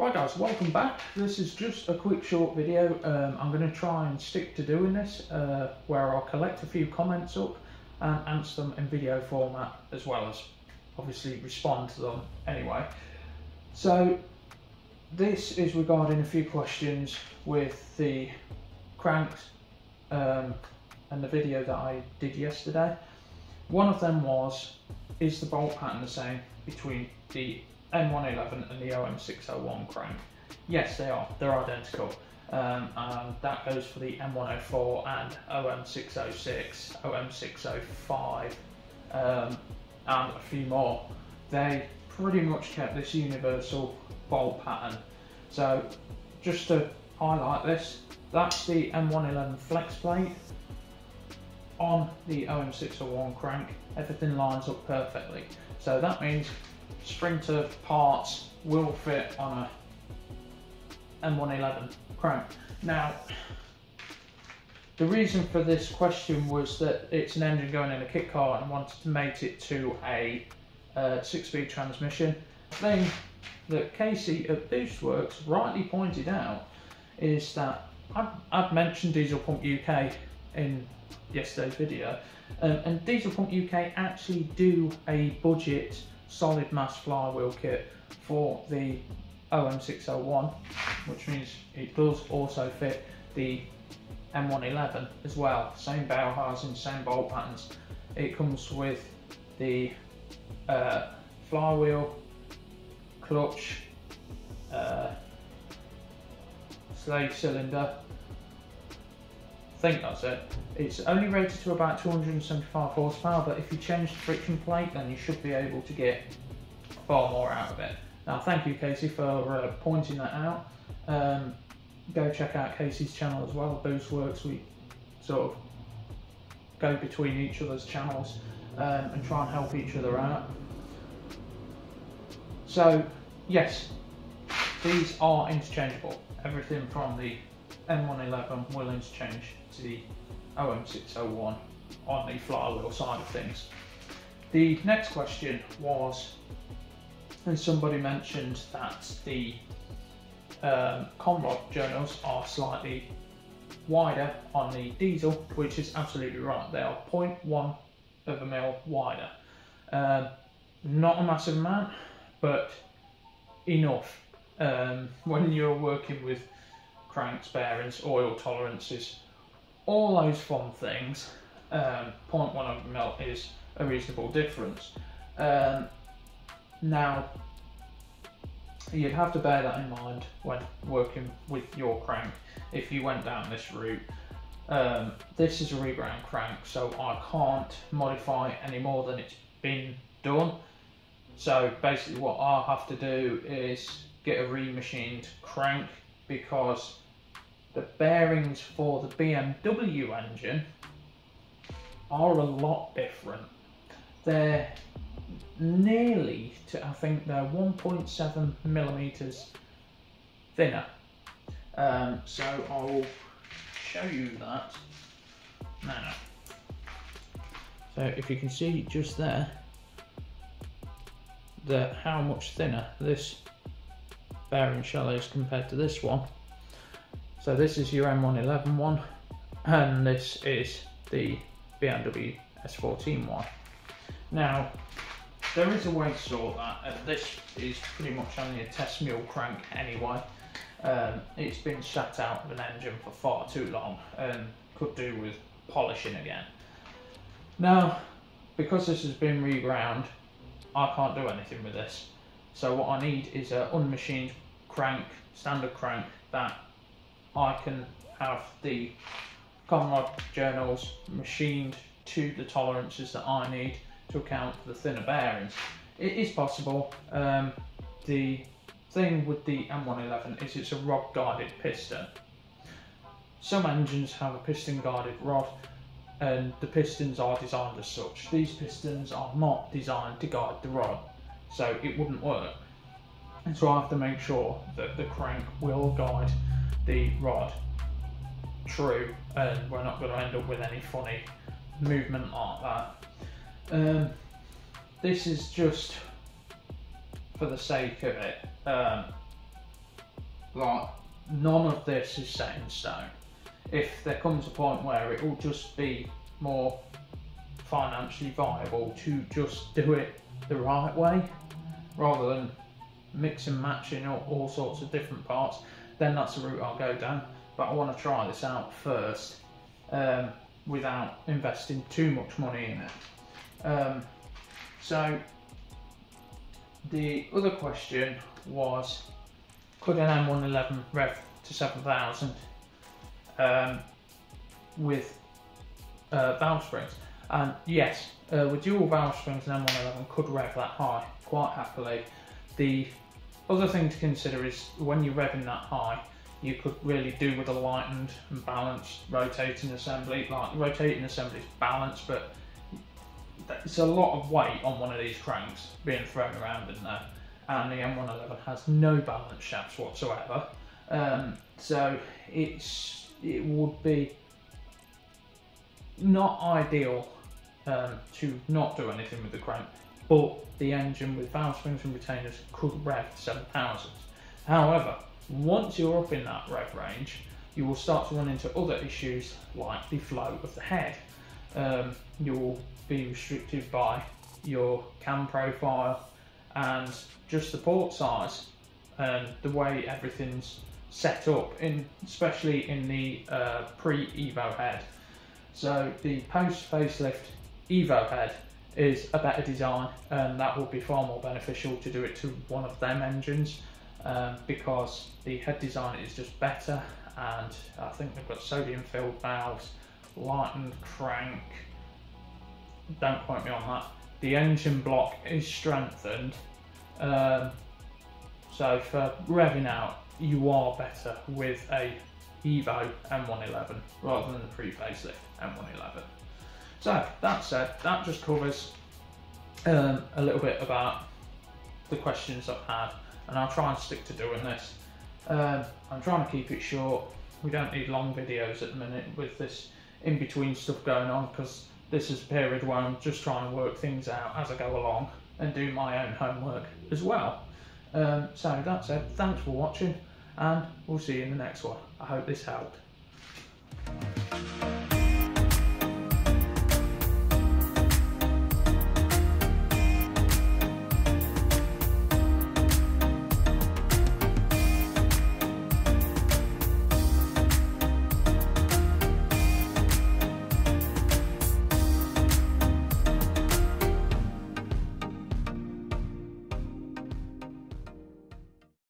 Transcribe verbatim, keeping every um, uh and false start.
Right guys, welcome back. This is just a quick short video. Um, I'm going to try and stick to doing this uh, where I'll collect a few comments up and answer them in video format, as well as obviously respond to them anyway. So this is regarding a few questions with the cranks um, and the video that I did yesterday. One of them was, is the bolt pattern the same between the M one eleven and the O M six oh one crank? Yes, they are. They're identical. Um, and that goes for the M one oh four and O M six oh six, O M six oh five, um, and a few more. They pretty much kept this universal bolt pattern. So just to highlight this, that's the M one eleven flex plate on the O M six oh one crank. Everything lines up perfectly. So that means Sprinter parts will fit on a M one eleven crank. Now, the reason for this question was that it's an engine going in a kit car and wanted to mate it to a uh, six-speed transmission. The thing that Casey at Boostworks rightly pointed out is that I've, I've mentioned Diesel Pump U K in yesterday's video, um, and Diesel Pump U K actually do a budget solid mass flywheel kit for the O M six oh one, which means it does also fit the M one eleven as well. Same barrel housing, same bolt patterns. It comes with the uh, flywheel, clutch, uh, slave cylinder. I think that's it. It's only rated to about two hundred seventy-five horsepower, but if you change the friction plate, then you should be able to get far more out of it. Now, thank you, Casey, for uh, pointing that out. Um, go check out Casey's channel as well, Boostworks. We sort of go between each other's channels um, and try and help each other out. So, yes, these are interchangeable. Everything from the M one eleven will interchange to the O M six oh one on the flywheel side of things. The next question was, and somebody mentioned that the um, conrod journals are slightly wider on the diesel, which is absolutely right. They are zero point one of a mil wider. Um, not a massive amount, but enough. Um, when you're working with cranks, bearings, oil tolerances, all those fun things, um, zero point one of a mil is a reasonable difference. Um, now, you'd have to bear that in mind when working with your crank if you went down this route. Um, this is a reground crank, so I can't modify any more than it's been done. So basically what I'll have to do is get a remachined crank, because the bearings for the B M W engine are a lot different. They're nearly to, I think they're one point seven millimeters thinner. Um, so I'll show you that now. So if you can see just there, the how much thinner this bearing shell is compared to this one. So this is your M one eleven one, and this is the B M W S fourteen one. Now, there is a way to sort that, and this is pretty much only a test mule crank anyway. Um, it's been sat out of an engine for far too long and could do with polishing again. Now, because this has been reground, I can't do anything with this. So what I need is an unmachined crank, standard crank, that I can have the conrod journals machined to the tolerances that I need to account for the thinner bearings. It is possible. Um, the thing with the M one eleven is it's a rod guided piston. Some engines have a piston guided rod, and the pistons are designed as such. These pistons are not designed to guide the rod, so it wouldn't work. And so I have to make sure that the crank will guide the rod true, and we're not going to end up with any funny movement like that. Um, this is just for the sake of it. Um, Like, none of this is set in stone. If there comes a point where it will just be more financially viable to just do it the right way, rather than mix and matching all, all sorts of different parts, then that's the route I'll go down. But I want to try this out first, um, without investing too much money in it. Um, so the other question was, could an M one eleven rev to seven thousand um, with uh, valve springs? And yes, uh, with dual valve springs, an M one eleven could rev that high quite happily. The other thing to consider is when you're revving that high, you could really do with a lightened and balanced rotating assembly. Like, rotating assembly is balanced, but it's a lot of weight on one of these cranks being thrown around in there, and the M one eleven has no balance shafts whatsoever. Um, so it's it would be not ideal um, to not do anything with the crank, but the engine with valve springs and retainers could rev seven thousand. However, once you're up in that rev range, you will start to run into other issues like the flow of the head. Um, you will be restricted by your cam profile and just the port size and the way everything's set up, in, especially in the uh, pre-Evo head. So the post-facelift Evo head is a better design, and that will be far more beneficial to do it to one of them engines, um, because the head design is just better, and I think they've got sodium filled valves, lightened crank, don't quote me on that. The engine block is strengthened, um, so for revving out you are better with a Evo M one eleven rather than the pre-facelift M one eleven. So that said, that just covers um, a little bit about the questions I've had, and I'll try and stick to doing this. Um, I'm trying to keep it short. We don't need long videos at the minute with this in between stuff going on, because this is a period where I'm just trying to work things out as I go along and do my own homework as well. Um, so that said, thanks for watching, and we'll see you in the next one. I hope this helped.